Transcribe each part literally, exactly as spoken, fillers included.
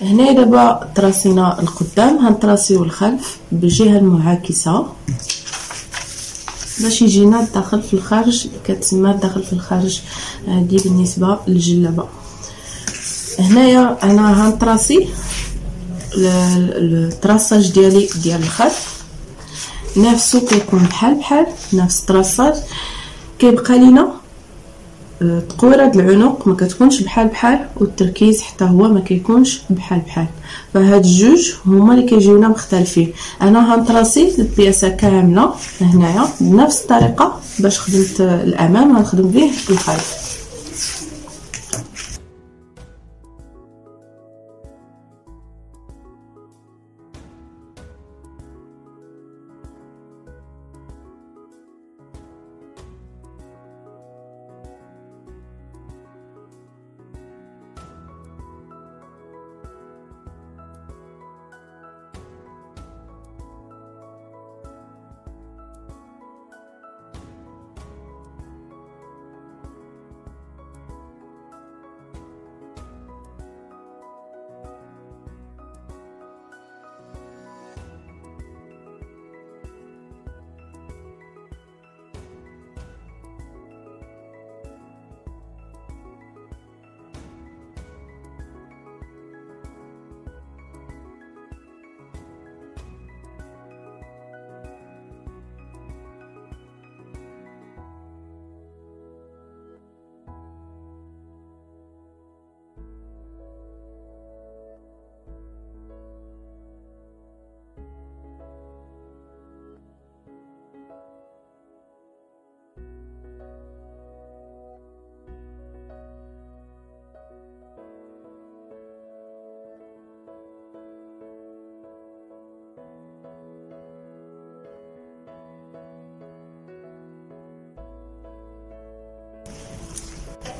هنا دابا تراسينا القدام، هنتراسيو الخلف بالجهه المعاكسه باش يجينا الداخل في الخارج، كتسمى الداخل في الخارج هادي بالنسبه للجلابه. هنايا انا هنتراسي التراساج ديالي ديال الخلف نفسو كيكون بحال بحال نفس التراساج، كيبقى لينا تقويره العنق ما كتكونش بحال بحال، والتركيز حتى هو ما كيكونش بحال بحال، فهاد الجوج هما اللي كيجيونا مختلفين. انا غنطراسي البياسه كامله هنايا بنفس الطريقه باش خدمت الامام غنخدم به الخلف.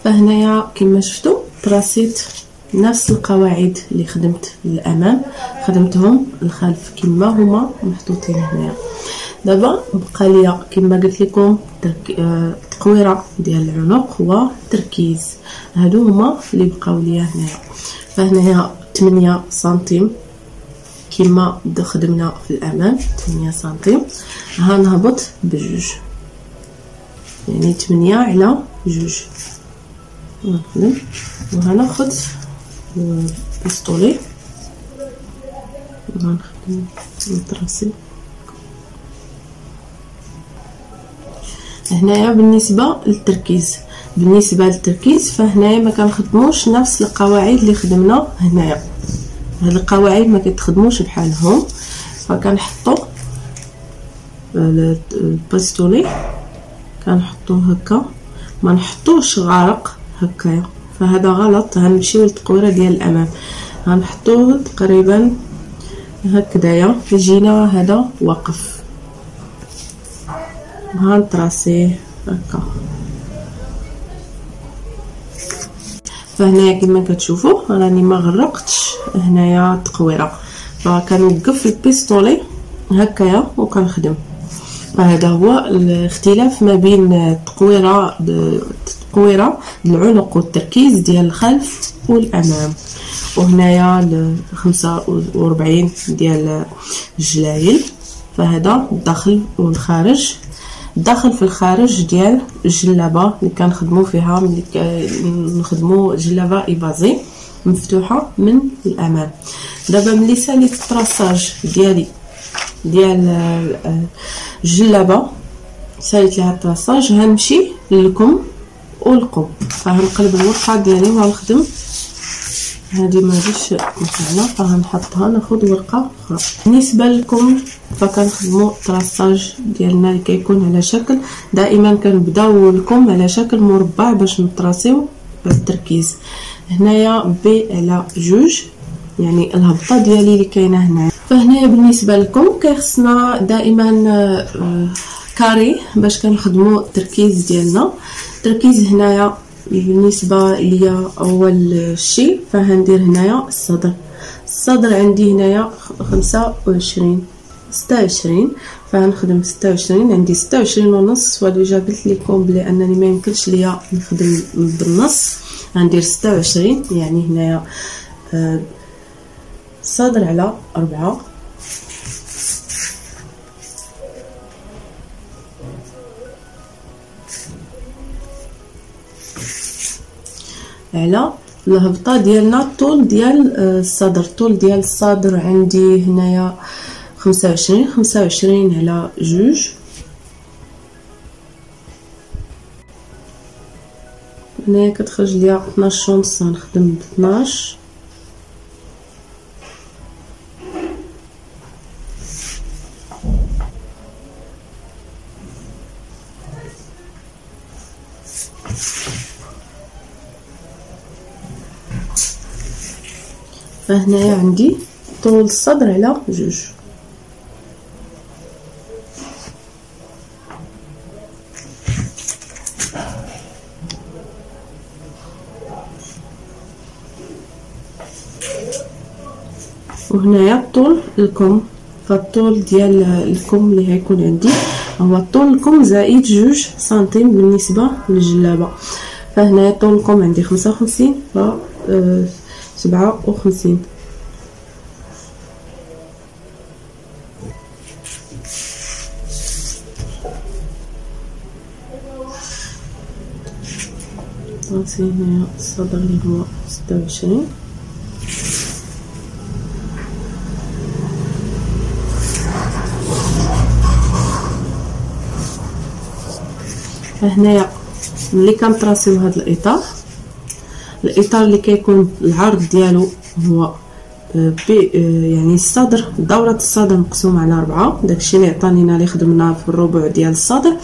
فهنايا كما شفتوا تراسيت نفس القواعد اللي خدمت للامام خدمتهم الخلف كما هما محطوطين هنايا. دابا بقى ليا كما قلت لكم التقويره ديال العنق والتركيز، هادو هما اللي بقاو ليا هنايا. فهنايا ثمانية سنتيم كما خدمنا في الامام ثمانية سنتيم، هنهبط بجوج يعني ثمانية على جوج نخدم، وهناخد البسطولي وغنخدم نطراسي هنايا. بالنسبه للتركيز بالنسبه للتركيز فهنايا ما كنخدموش نفس القواعد اللي خدمنا هنايا، هاد القواعد ما كتخدموش بحالهم، فكنحطو البسطولي كنحطوه هكا، ما نحطوش غارق هكايا فهذا غلط. هنمشيو للتقويره ديال الامام غنحطوه تقريبا هكذايا يجينا هذا واقف، غنطراسيه هكا. فهنايا كما كتشوفوا راني ما غرقتش هنايا التقويره، فكنوقف البيستولي هكايا وكنخدم. فهذا هو الاختلاف ما بين التقويره التقويره العنق والتركيز ديال الخلف والامام. وهنايا خمسة وأربعين ديال الجلايل، فهذا الداخل والخارج، الداخل في الخارج ديال الجلابه اللي كنخدموا فيها ملي كنخدموا جلابه ايبازي مفتوحه من الامام. دابا ملي ساليت التراساج ديالي ديال الجلابه ساليت لها الطراساج، هنمشي للكم والقب، فهنقلب الورقه ديالي وغنخدم هذه ما جاتش مكانها فغنحطها ناخذ ورقه اخرى. بالنسبه للكم فكنخدموا الطراساج ديالنا اللي كيكون على شكل، دائما كنبداو الكم على شكل مربع باش نطراسيو بالتركيز. هنايا بي على جوج يعني الهبطه ديالي اللي كاينه هنا. فهنايا بالنسبه لكم كيخصنا دائما كاري باش كنخدموا التركيز ديالنا. التركيز هنايا بالنسبه ليا اول شيء فهندير هنايا الصدر، الصدر عندي هنايا خمسة وعشرين ستة وعشرين، فغنخدم ستة وعشرين عندي ستة وعشرين ونص، وديجا قلت لكم بلي انني ما يمكنش ليا نخدم بالنص، غندير ستة وعشرين يعني هنايا صادر على أربعة. على الهبطة ديالنا الطول ديال الصدر، الطول ديال الصدر عندي هنايا خمسة وعشرين خمسة وعشرين على جوج، هنايا كتخرج ليا اثناش ونص، غنخدم باثناش هنايا عندي طول الصدر على جوج. وهنايا الطول الكم، فالطول ديال الكم اللي غيكون عندي هو طول الكم زائد جوج سنتيم بالنسبه للجلابه، فهنايا طول الكم عندي خمسة وخمسين ف سبعة وخمسين. غنسي هنايا الصدر اللي هو ستة وعشرين، فهنايا ملي كنطراسيو هاد الإطار، الاطار اللي كيكون العرض ديالو هو بي، يعني الصدر دوره الصدر مقسومه على أربعة، داكشي اللي عطانينا اللي خدمناه في الربع ديال الصدر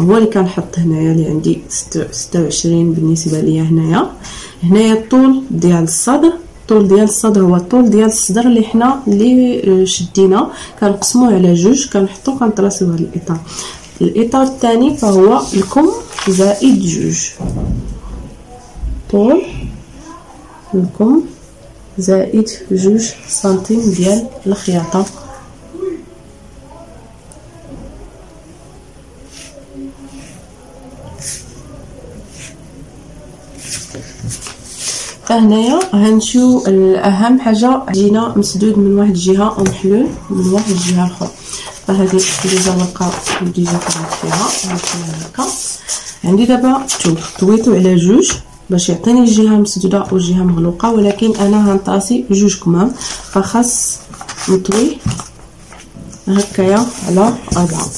هو اللي كنحط هنايا اللي عندي ستة وعشرين بالنسبه ليا. هنايا هنايا الطول ديال الصدر، الطول ديال الصدر هو الطول ديال الصدر اللي حنا اللي شدينا كنقسموه على جوج، كنحطو كنطراسيو هذا الاطار. الاطار الثاني فهو الكم زائد جوج، طول الكم زائد جوج سنتيم ديال الخياطة. فهنايا هنشوف الأهم حاجة، جينا مسدود من واحد الجهة ومحلول من واحد الجهة الأخرى، فهذه ديجا ورقة ديجا خدمت فيها هكا. عندي دابا الثوب طويتو على جوج باش يعطيني جهه مسدوده وجهه مغلوقه، ولكن انا غنطاسي جوج كمام، فخاص نطوي هكايا على أربعة.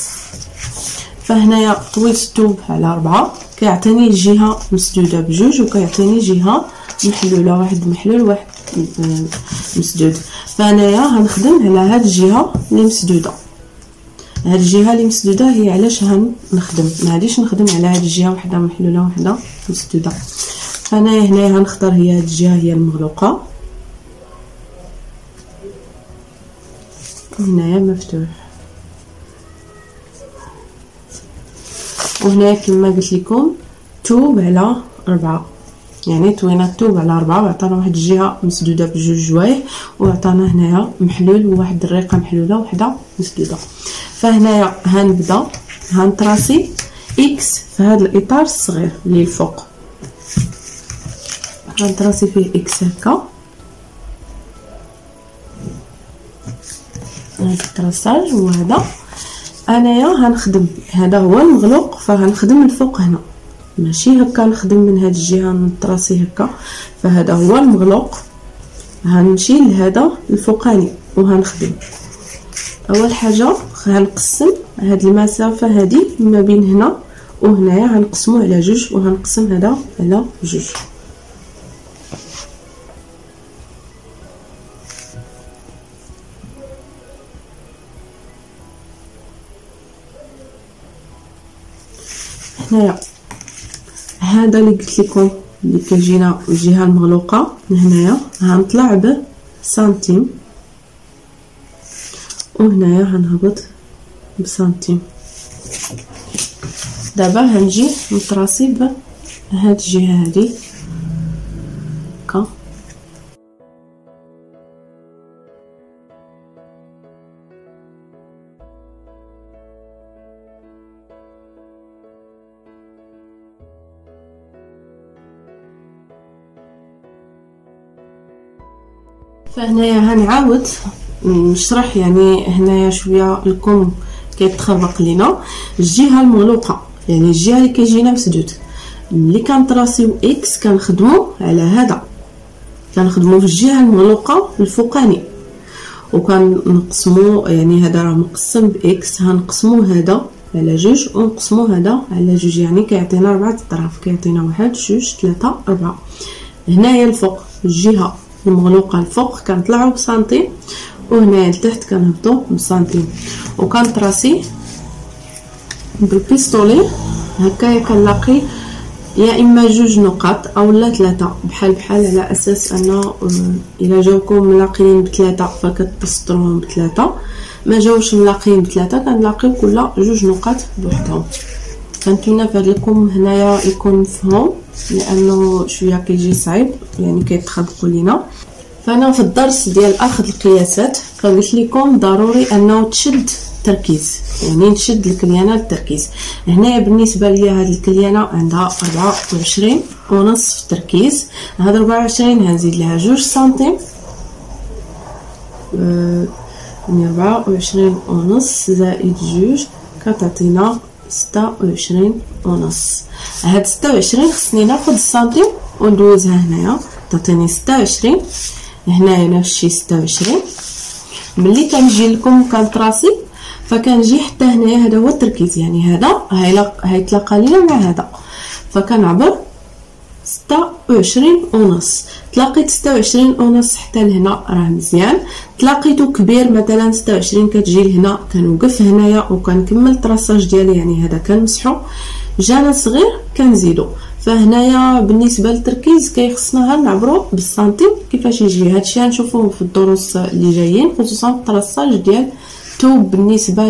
فهنايا طويت الثوب على أربعة كيعطيني جهه مسدوده بجوج وكيعطيني جهه محلوله، واحد محلول واحد مسدود. فانايا غنخدم على هاد الجهه اللي مسدوده، هاد الجهه اللي مسدوده هي علاش غنخدم، ما غاديش نخدم على هاد الجهه وحده محلوله وحده مسدوده. فانايا هنايا غنختار هي هاد الجهه هي المغلوقه، وهنايا مفتوح، وهنايا كما قلت لكم ثوب على أربعة، يعني طوينا الثوب على أربعة وعطانا واحد الجهه مسدوده بجوج جوايه، وعطانا هنايا محلول وواحد الريقه محلوله وحده مسدوده. فهنايا هنبدا هنطراسي اكس في هذا الاطار الصغير اللي الفوق، هنطراسي فيه اكس هكا، هذا التراساج هو هذا. انايا هنخدم هذا هو المغلوق، فهنخدم من فوق هنا، ماشي هكا نخدم من هاد الجهه نطراسي هكا، فهذا هو المغلوق. هنمشي لهذا الفوقاني وهنخدم. اول حاجه غنقسم هاد المسافه هادي ما بين هنا وهنايا غنقسمو على جوج، وغنقسم هذا على جوج. هنايا هذا اللي قلت لكم اللي كيجينا الجهه المغلوقه، هنايا غنطلع به سنتيم وهنايا غنهبط بسنتيم. دابا هنجي نطراسي بهاد الجهه هادي هكا، فهنايا هنعاود نشرح يعني هنايا شويه الكم كيتخربق لينا الجهه المغلوقه، يعني الجهه اللي كيجينا مسدود. ملي كنطراسيو اكس كنخدمو على هذا، كنخدمو في الجهه المغلوقه الفوقاني وكنقسمو، يعني هذا راه مقسم باكس، هنقسمو هذا على جوج ونقسمو هذا على جوج، يعني كيعطينا ربعه اطراف، كيعطينا واحد جوج ثلاثه اربعه. هنايا الفوق الجهه المغلوقه الفوق كنطلعو بسنتيم، وهنايا لتحت كنهبطو بسنتيم، وكنطراسي بالبيستولي هكايا كنلاقي يا اما جوج نقاط اولا ثلاثه بحال بحال، على اساس انه الى جاوكم ملاقيين بثلاثه فكتسطروهم بثلاثه، ما جاوش ملاقيين بثلاثه كنلاقيو كل جوج نقاط بوحدهم. كنتمنى في هاد الكم هنايا يكون مفهوم لانه شويه كيجي صعيب، يعني كيتخبقوا لينا. فانا في الدرس ديال اخذ القياسات قلت لكم ضروري انه تشد التركيز، يعني نشد الكليانه للتركيز. هنايا بالنسبه ليا هاد الكليانه عندها أربعة وعشرين ونص في التركيز، هاد أربعة وعشرين هنزيد لها جوج سنتيم، أه أربعة وعشرين ونص زائد جوج كتعطينا ستة وعشرين ونص. هاد ستة وعشرين خصني ناخد السنتيم وندوزها هنايا تعطيني ستة وعشرين، هنايا نفس الشيء ستة وعشرين. ملي كنجي لكم كنطراسي فكنجي حتى هنايا، هذا هو التركيز، يعني هذا هيتلاقى لينا مع هذا، فكنعبر ستة وعشرين ونص. تلاقيت ستة وعشرين ونص حتى لهنا راه مزيان، تلاقيتو كبير مثلا ستة وعشرين كتجي لهنا كنوقف هنايا وكنكمل التراساج ديالي، يعني هذا كنمسحو، جانا صغير كنزيدو. فهنايا بالنسبه للتركيز كيخصنا غير نعبرو بالسنتيم كيفاش يجي، هادشي غنشوفوه في الدروس اللي جايين خصوصا في التراساج ديال الثوب. بالنسبه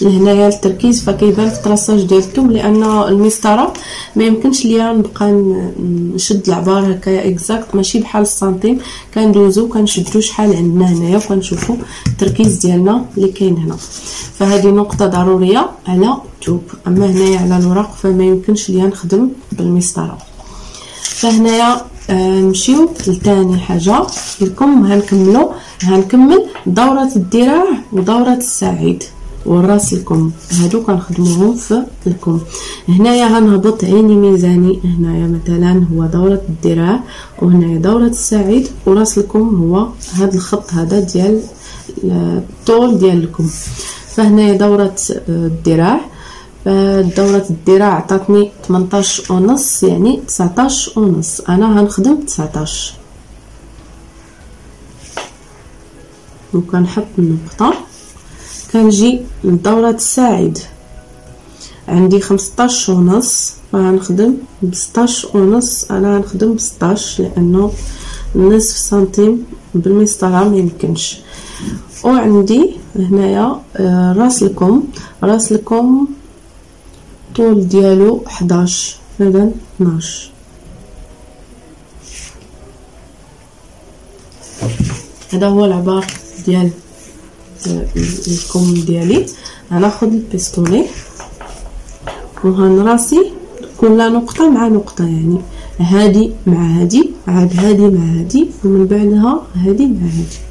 لهنايا التركيز فكيبان في التراساج ديال الثوب، لان المسطره ما يمكنش ليا نبقى نشد العبار هكايا اكزاكت، ماشي بحال السنتيم كندوزو كنشدو شحال عندنا هنايا وكنشوفو التركيز ديالنا اللي كاين هنا. فهذه نقطه ضروريه على الثوب، اما هنايا على الوراق فما يمكنش ليا نخدم بالمسطره. فهنايا نمشيو لثاني حاجه لكم، هنكملو هنكمل دوره الذراع ودوره الساعد والراس الكم، هادو كنخدموهم في الكم. هنايا هنهبط عيني ميزاني، هنايا مثلا هو دوره الذراع وهنايا دوره الساعد، وراس الكم هو هاد الخط هذا ديال الطول ديال الكم. فهنايا دوره الذراع، فدورة الذراع عطاتني ثمنطاش ونص، يعني تسعطاش ونص، انا هنخدم تسعطاش وكنحط النقطه. كنجي لدورة الساعد عندي خمسطاش ونص، فهنخدم بسطاش ونص، انا هنخدم بسطاش لانه نصف سنتيم بالمسطره ما يمكنش. وعندي هنايا راس الكم، راس الكم طول ديالو حداش، اذا اثناش. هذا هو العبار ديال الكم ديالي. غناخد البيستولي وغنراسي كل نقطه مع نقطه، يعني هادي مع هادي عاد هادي مع هادي ومن بعدها هادي مع هادي.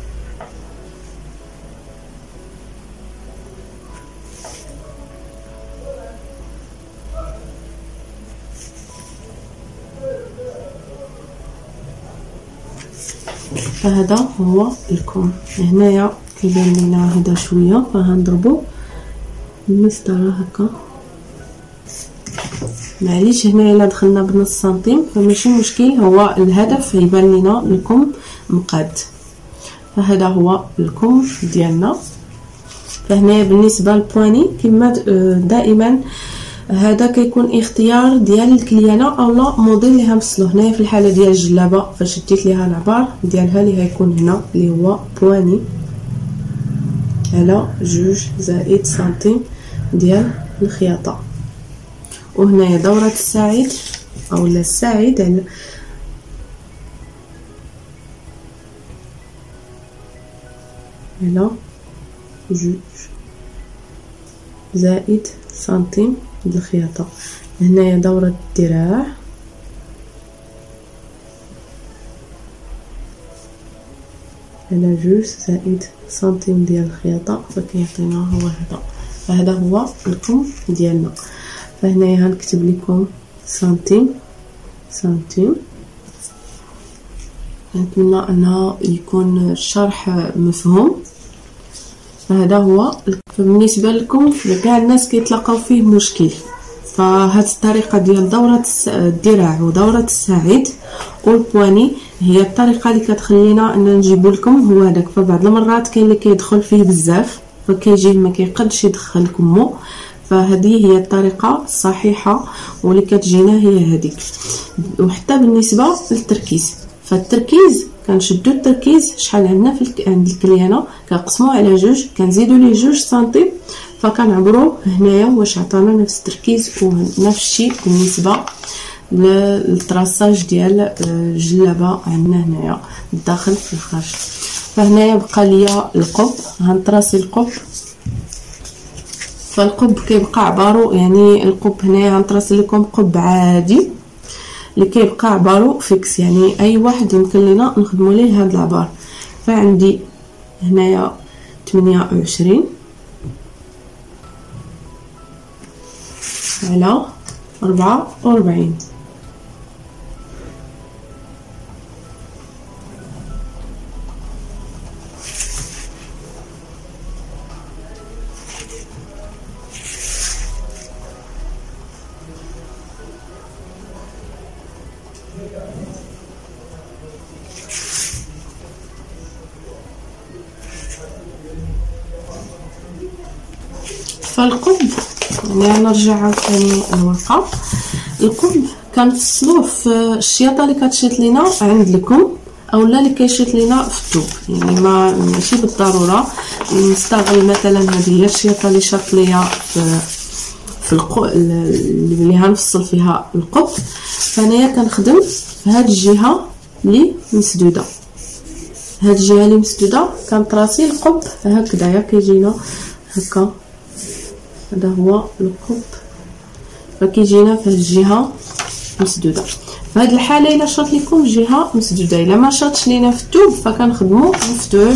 فهذا هو الكم. هنايا كيبان لينا هذا شويه، فهنضربو المسطره هكا. معليش هنايا الا دخلنا بنص سنتيم فماشي مشكل، هو الهدف يبان لينا الكم مقاد. فهذا هو الكم ديالنا. فهنايا بالنسبه للبواني كما دائما هذا كيكون اختيار ديال الكليانه اولا موديل اللي غنفصلو. هنايا في الحاله ديال الجلابه فاش شديت ليها العبار ديالها اللي غيكون هنا اللي هو بواني على جوج زائد سنتيم ديال الخياطه، وهنايا دوره الساعد اولا الساعد على على جوج زائد سنتيم د الخياطه. هنايا دوره الذراع هذا جوج زائد سنتيم ديال الخياطة فكيعطينا هو هذا. فهذا هو الكم ديالنا. فهنايا غنكتب لكم سنتيم سنتيم. نتمنى انه يكون الشرح مفهوم. فهذا هو بالنسبه لكم لكاع الناس كيتلاقاو فيه مشكل. فهاد الطريقه ديال دوره الدراع ودوره الساعد والبواني هي الطريقه اللي كتخلينا ان نجيبوا لكم هو هذاك. فبعض المرات كاين اللي كيدخل فيه بزاف فكيجي ما كيقدش يدخل كمو، فهذه هي الطريقه الصحيحه واللي كتجينا هي هذيك. وحتى بالنسبه للتركيز، فالتركيز كنشدو التركيز شحال عندنا في عند الكليانه كنقسموه على جوج كنزيدو ليه جوج سنتيم، فكنعبرو هنايا واش عطانا نفس التركيز ونفس الشيء بالنسبه للتراساج ديال الجلابه عندنا هنايا الداخل في الخارج. فهنايا بقى ليا القب، غنطراسي القب. فالقب كيبقى عبارو يعني القب هنايا غنطراسي لكم قب عادي اللي كيبقى عبارو فيكس، يعني اي واحد يمكن لينا نخدمو ليه هاد العبار. فعندي هنايا ثمانية وعشرين على أربعة وأربعين، فالقب يعني نرجع عاوتاني الورقه. القب كنفصلوه في الشياطه اللي كتشيط لينا عند لكم اولا اللي كيشيط لينا في الثوب، يعني ما ماشي بالضروره نستغل مثلا هذه هي الشياطه اللي شاط ليا في القو اللي غنفصل فيها القب. فانايا كنخدم في هذه الجهه اللي مسدوده، هذه الجهه اللي مسدوده كنطراسي القب هكذايا كيجينا هكا. هذا هو القب فكيجينا في الجهه مسدوده. في هذه الحاله الا شاط لكم جهه مسدوده، الا ما شاطش لينا في الثوب فكنخدموا مفتوح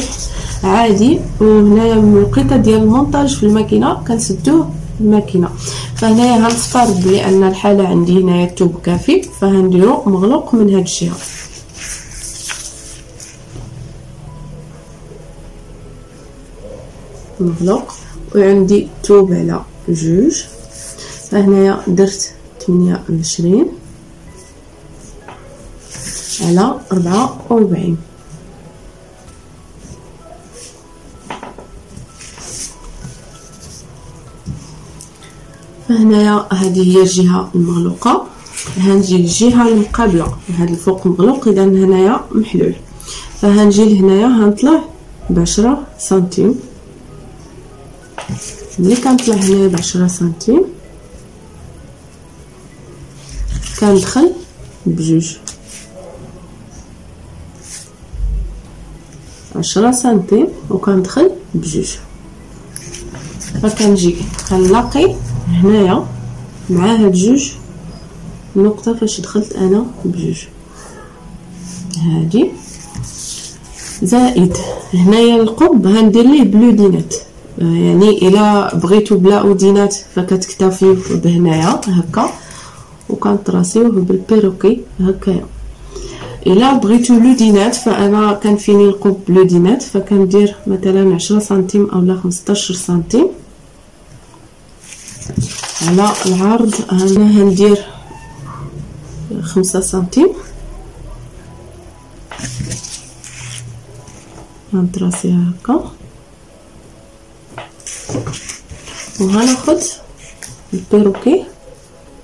عادي. وهنايا من الوقيته ديال المونتاج في الماكينه كنسدوه الماكينه. فهنايا غنفترض بلي ان الحاله عندي هنايا الثوب كافي، فهنديرو مغلوق من هذه الجهه. مغلوق وعندي ثوب على جوج. فهنايا درت ثمانية وعشرين على أربعة وأربعين. فهنايا هذه هي الجهة المغلوقة. هنجي الجهة المقابلة، هذا الفوق مغلوق إذا هنايا محلول. فهنجي لهنايا هنطلع بعشرة سنتيم. ملي كنطلع هنايا بعشرة سنتيم كندخل بجوج، عشرة سنتيم وكندخل بجوج. فكنجي كنلاقي هنايا مع هاد جوج النقطه فاش دخلت انا بجوج هادي زائد هنايا القب غندير ليه بلودينات، يعني الا بغيتو بلا اودينات فكتكتفيو بهنايا هكا وكنطراسيوه بالبيروكي هكايا. الا بغيتو لودينات فانا كنفيني القب لودينات فكندير مثلا عشرة سنتيم اولا خمسطاش سنتيم على العرض. انا هندير خمسة سنتيم غنطراسيها هكا وغناخد البيروكي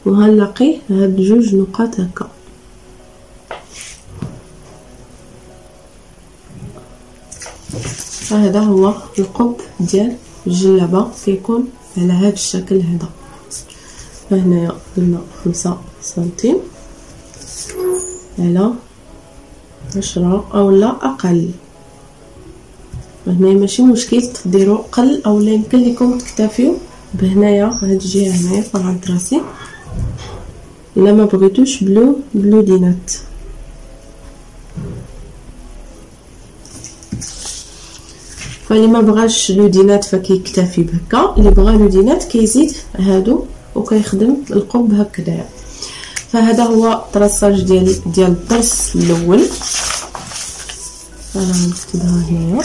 وغنلاقي هاد جوج نقاط هكا. فهذا هو القب ديال الجلابه كيكون على هاد الشكل هذا. فهنايا درنا خمسة سنتيم على عشرة او لا اقل. هنايا ماشي مشكل تديروا قل او لا يمكن لكم تكتفيو بهنايا هاد الجهه هنايا. فغنطراسي الا ما بغيتوش بلو بلودينات. فاللي ما بغاش لو دينات فكيكتفي بهكا، اللي بغى لو دينات كيزيد هادو وكيخدم القلب هكذا. فهذا هو الترساج ديال ديال الضرس الاول. انا نكتبها هنا.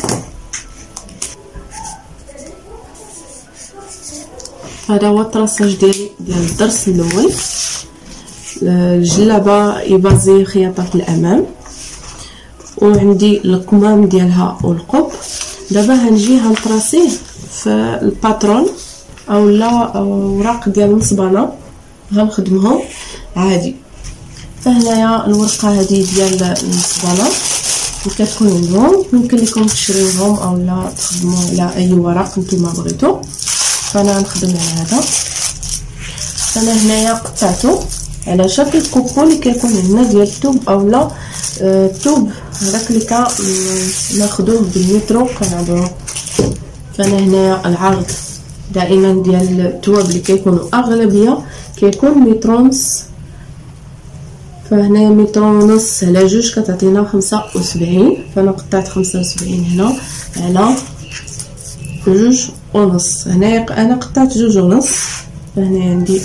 هذا هو الترساج ديال ديال الضرس الاول. الجلابه يبازي خياطه في الامام، وعندي القمام ديالها والقب. دابا هنجي هنطراسيه في الباترون اولا اوراق ديال المصبانه، هنخدمهم عادي. فهنايا الورقه هذه ديال المصبانه وكتكون عندهم، يمكن لكم تشريوهم اولا تخدموا على اي ورق نتوما بغيتو. فانا نخدم على هذا. فانا هنايا قطعته على شكل كوكو اللي كيكون عندنا ديال الثوب اولا الثوب هذاك اللي كناخذوه بالمترو كنعبروه. فانا هنايا العرض دائما ديال الثواب اللي كيكونوا اغلبيه كيكون متر ونص، فهنايا متر ونص على جوج كتعطينا خمسة وسبعين. فانا قطعت خمسة وسبعين هنا على جوج ونص. هنايا انا قطعت جوج ونص، فهنا عندي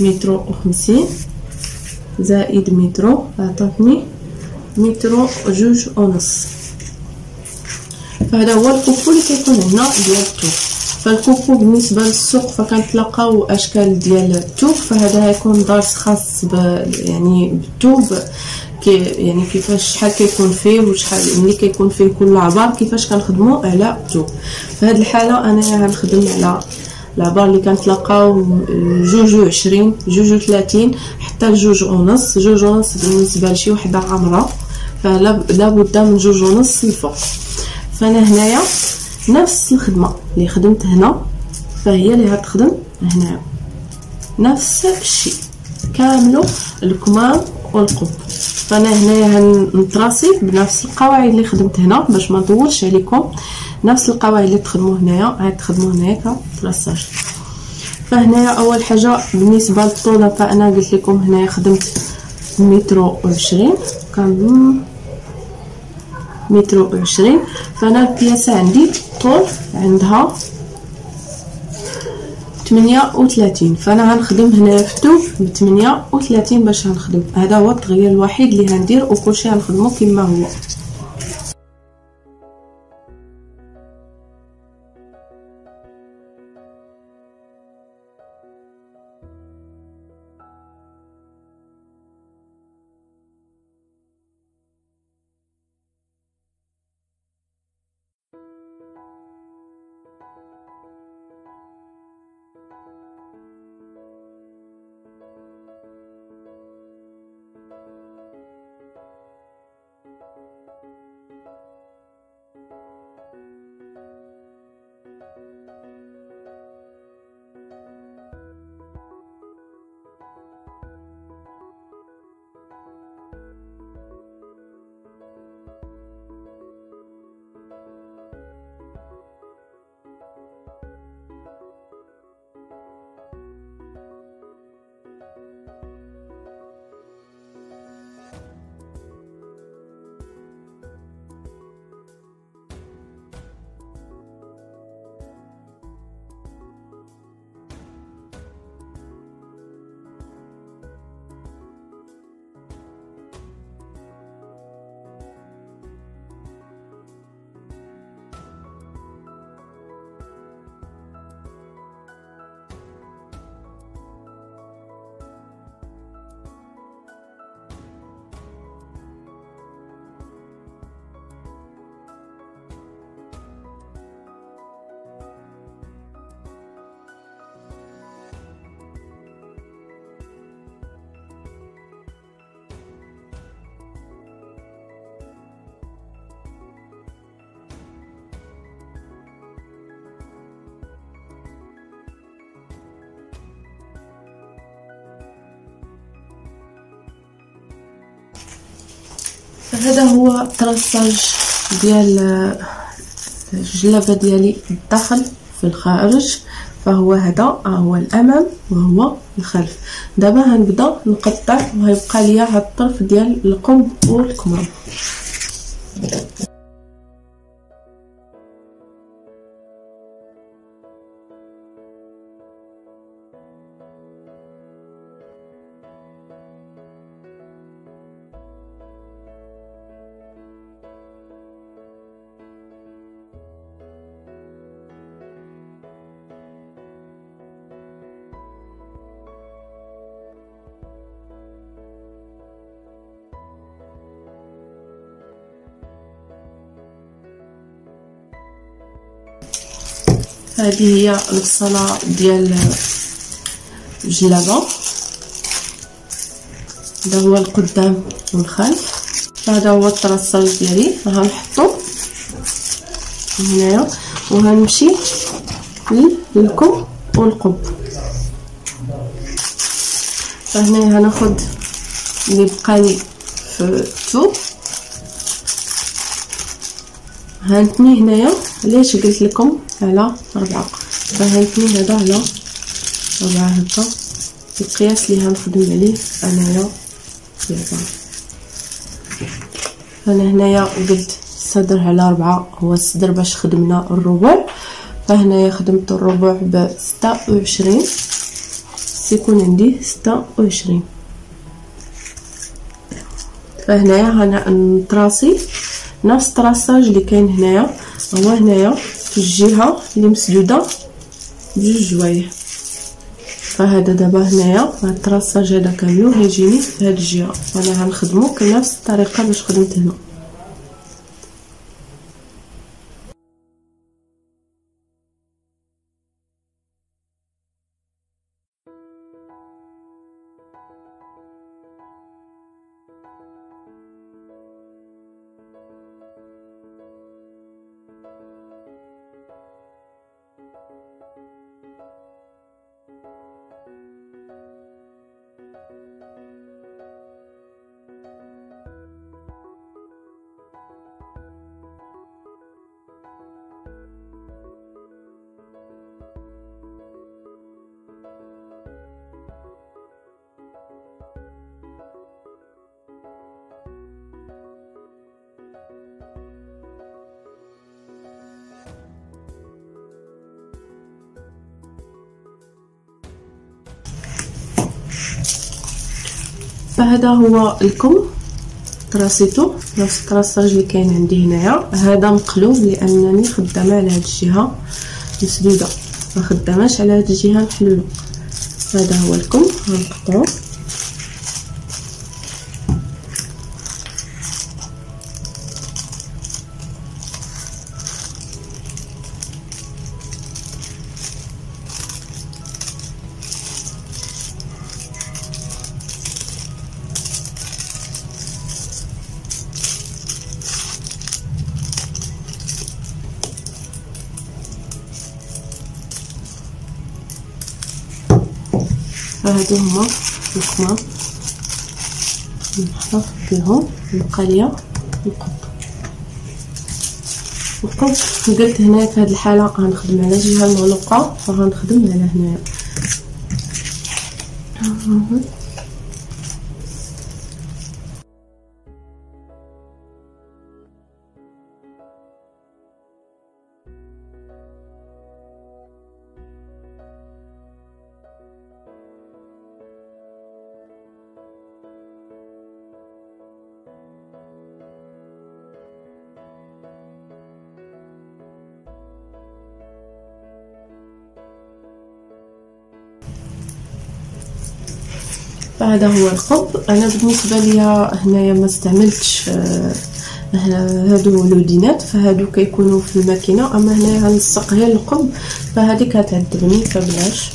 متر وخمسين زائد متر عطاتني متر جوج ونص. فهذا هو الكوكو اللي كيكون هنا ديال الثوب. فالكوكو بالنسبه للسوق فكنتلاقاو اشكال ديال الثوب، فهذا غيكون ضرس خاص ب يعني بالثوب، كي يعني كيفاش شحال كيكون فيه وشحال ملي كيكون فيه كل عبار كيفاش كنخدموا على الثوب. فهاد الحاله انا غنخدم على العبار اللي كنتلاقاو جوج وعشرين جوج وثلاثين حتى جوج ونص. جوج ونص بالنسبه لشي وحده عامره فلا بد من جوج ونص الفوق. فانا هنايا نفس الخدمه اللي خدمت هنا فهي اللي غتخدم هنا، نفس الشيء كاملو الكمام والقب. فانا هنايا غنطراسي بنفس القواعد اللي خدمت هنا باش ما نطولش عليكم. نفس القواعد اللي تخدموا هنايا عاد تخدموا هنايا كترساج. فهنايا اول حاجه بالنسبه للطوله فانا قلت لكم هنايا خدمت متر وعشرين كان متر وعشرين. فانا البياسه عندي طول عندها ثمانية وثلاثين، فانا غنخدم هنايا في الثوب ب ثمانية وثلاثين باش غنخدم. هذا هو التغيير الوحيد اللي غندير وكلشي غنخدمو كما هو. هذا هو الترساج ديال الجلابه ديالي الداخل في الخارج. فهو هذا هو الامام وهو الخلف. دابا غنبدا نقطع وغيبقى ليا هاد الطرف ديال القب والكمام. هذه هي البصله ديال الجلابه، هذا هو القدام والخلف. هذا هو الطرصال ديالي، غنحطو هنايا وغنمشي للكم والقب. فهنا غناخد اللي بقالي في الثوب هانتني هنايا، علاش قلت لكم على ربعه، فهانتني هذا على ربعه هكا القياس اللي غنخدم عليه انايا دابا. فانا هنايا قلت الصدر على ربعه هو الصدر باش خدمنا الربع، فهنايا خدمت الربع ب ستة وعشرين، سيكون عندي ستة وعشرين. فهنايا غنطراسي نفس الطراساج اللي كاين هنايا، هو هنايا في الجهه اللي مسدوده بجوج جوايع. فهذا دابا هنايا الطراساج هذا كامل غيجيني في هاد الجهه، فانا غنخدمو بنفس الطريقه باش خدمت هنا. فهذا هو الكم طراسيتو نفس الطراساج اللي كاين عندي هنايا. هذا مقلوب لانني خدامه على هاد الجهه مسدوده، ما خداماش على هاد الجهه محلوله. هذا هو الكم، غنقطعو هادو هما الكمام نحط فيهم القليه القب. القب قلت هنا في هاد الحاله غنخدم على الجهه المغلقه، فغنخدم على هنايا هذا هو القب. انا بالنسبه ليا هنايا ما استعملتش هادو لودينات، فهادو كيكونوا في الماكينه، اما هنايا غنلصق غير القب، فهذيك هتعذبني فبلاش.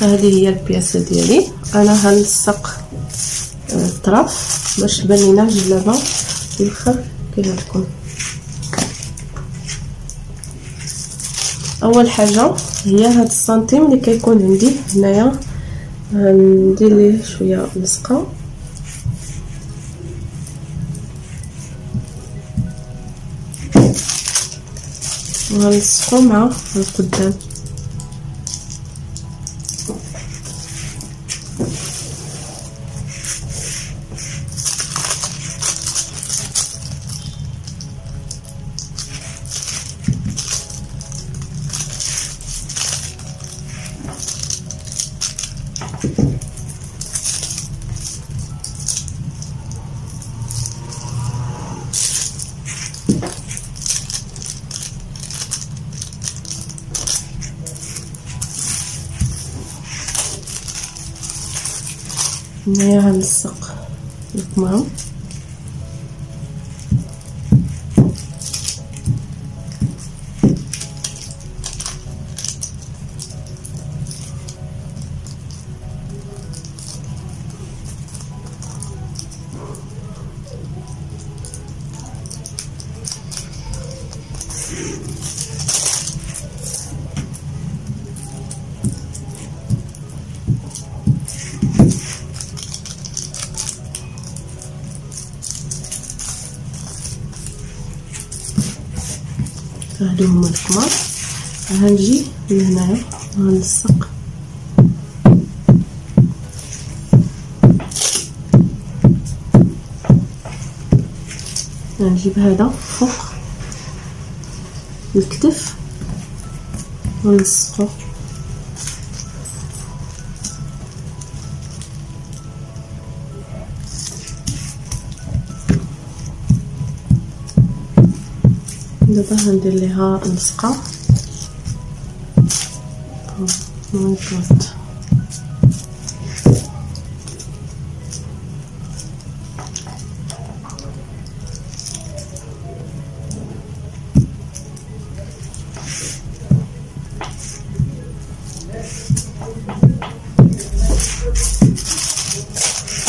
هذه هي البياسه ديالي، انا غنلصق الطرف باش تبان لينا الجلابه في الاخر كيما تكون. اول حاجه هي هاد السنتيم اللي كيكون عندي هنايا غندير ليه شويه لصقه، وغنلصقو مع القدام. هنايا غنلصق الكمام هادو هما الكمار. غنجي لهنايا غنلصق غنجيب هذا فوق الكتف ونلصقو دابا. غندير ليها لصقه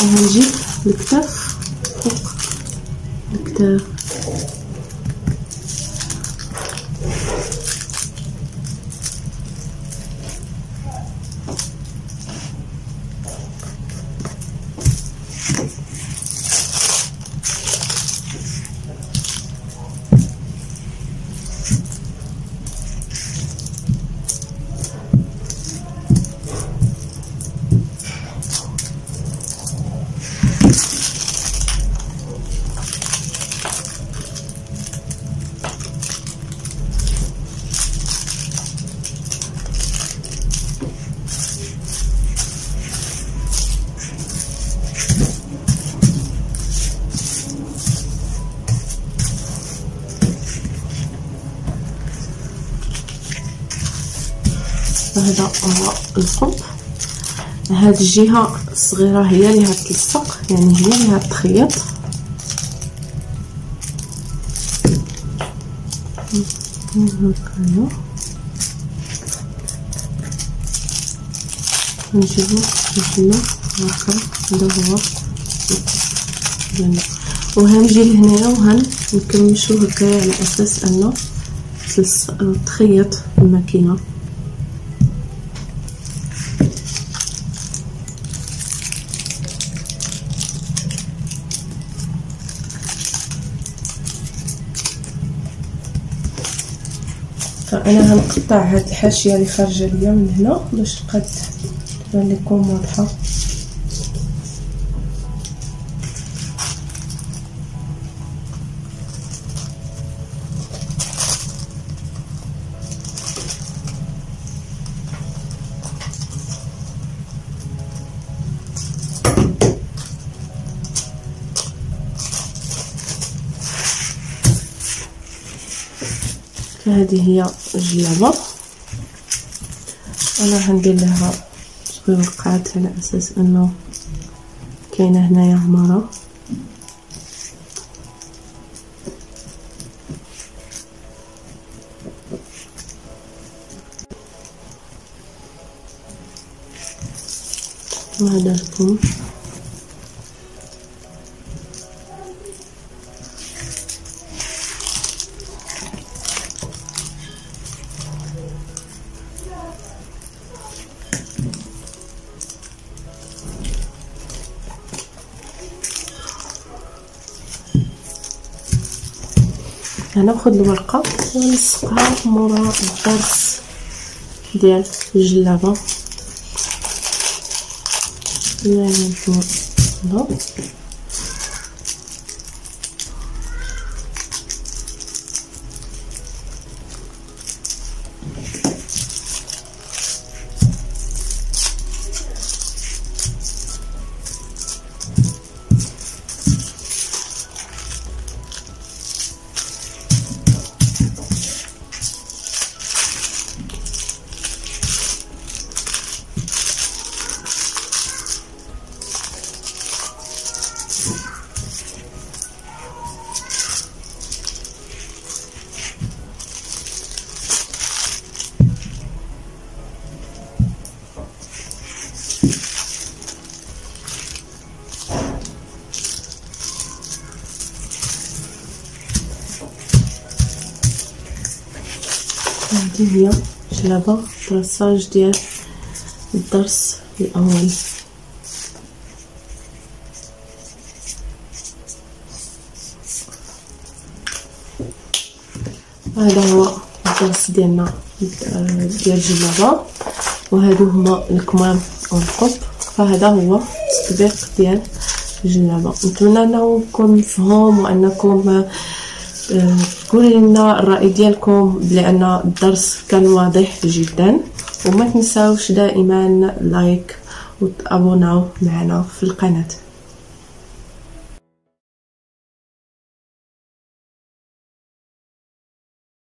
ونجيب الكتاف فوق الكتاف هذا هو الخب. هاد الجهه الصغيره هي اللي غتلصق، يعني هي اللي غتخيط. نجيبو نجيبو هاكا، هذا هو ديالنا. وهنجي لهنايا وهنكمشو هكايا على اساس انه تخيط الماكينه. فانا غنقطع هاد الحاشيه اللي خارجه ليا من هنا باش تبقى تبان لكم واضحه. هذه هي الجلابه، انا غندير لها شويه القاعات على اساس انه كاينه هنايا هماره. وهذا لكم هنا. ناخذ الورقه ونلصقها مورا الضرس ديال الجلابه. هنايا هنا اليوم جلابة براساج ديال الدرس الأول. هذا هو الدرس ديالنا ديال جلابة، وهادو هما الكمام والقب. فهذا هو التطبيق ديال الجلابة. نتمنى انه يكون مفهوم وانكم تقولوا لنا الراي ديالكم، لان الدرس كان واضح جدا. وما تنساوش دائما لايك وتابوناو معنا في القناه.